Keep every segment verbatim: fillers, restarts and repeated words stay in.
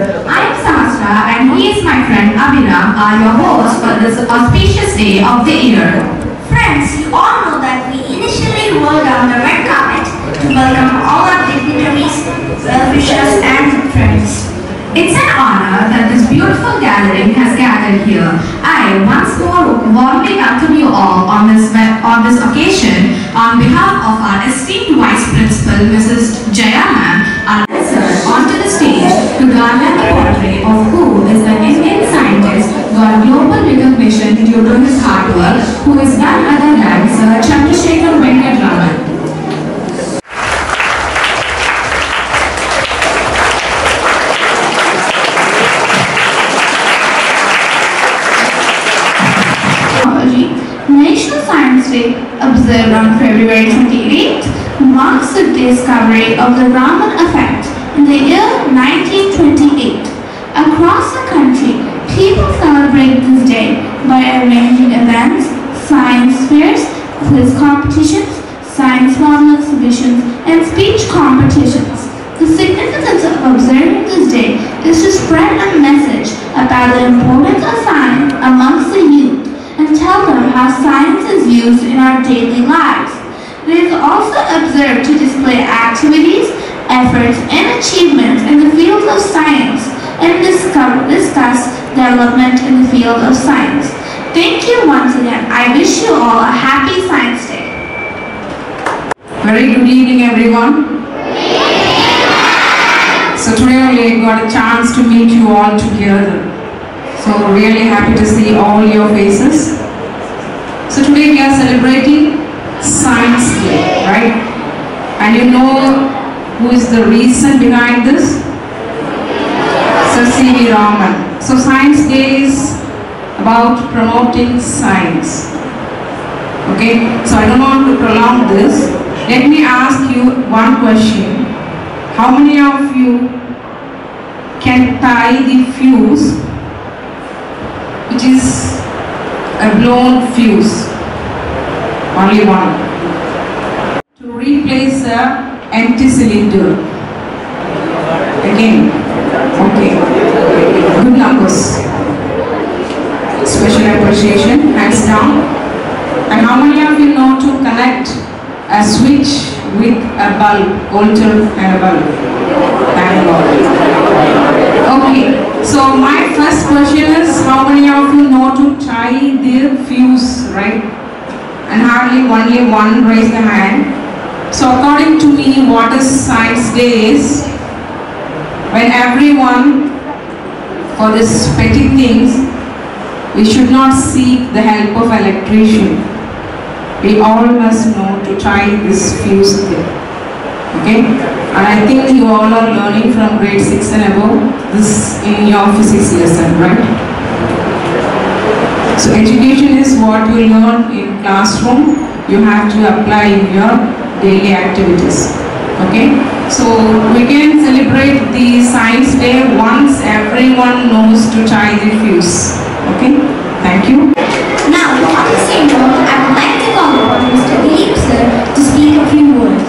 I am Samasra and he is my friend Abhinav are your hosts for this auspicious day of the year. Friends, you all know that we initially rolled down the red carpet to welcome all our dignitaries, well-wishers and friends. It's an honor that this beautiful gathering has gathered here. I once more warmly welcome you all on this, on this occasion on behalf of our esteemed Vice Principal, Missus Jayama, our onto the stage to garner the portrait of who is an Indian scientist got global recognition due to his hard work, who is none other than Sir C V Raman. National Science Day, observed on February twenty-eighth, marks the discovery of the Raman effect in the year nineteen twenty-eight. Across the country, people celebrate this day by arranging events, science fairs, quiz competitions, science model exhibitions, and speech competitions. The significance of observing this day is to spread a message about the importance of science amongst the youth and tell them how science is used in our daily lives. It is also observed to display activities, efforts and achievements in the field of science and discover, discuss development in the field of science. Thank you once again. I wish you all a happy Science Day. Very good evening, everyone. So today we got a chance to meet you all together. So really happy to see all your faces. So today we are celebrating Science Day, right? And you know who is the reason behind this? Sir C V Raman. So Science Day is about promoting science. Okay, so I don't want to prolong this. Let me ask you one question. How many of you can tie the fuse, which is a blown fuse? Only one. To replace the empty cylinder. Again. Okay. Good numbers. Special appreciation. Hands down. And how many of you know to connect a switch with a bulb, voltage and a bulb? Thank God. Okay. So my first question is, how many of you know to tie the fuse, right? And hardly only one raised the hand. So according to me, what is Science Day is when everyone, for these petty things, we should not seek the help of electrician. We all must know to try this fuse thing. Okay? And I think you all are learning from grade six and above this in your physics lesson, right? So education is what you learn in classroom. You have to apply in your daily activities. Okay, so we can celebrate the Science Day once everyone knows to tie the fuse. Okay, thank you. Now, on the same note, I would like to call upon Mister Deep sir to speak a few words.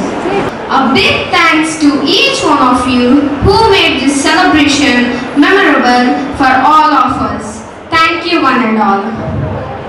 A big thanks to each one of you who made this celebration memorable for all of us. Thank you, one and all.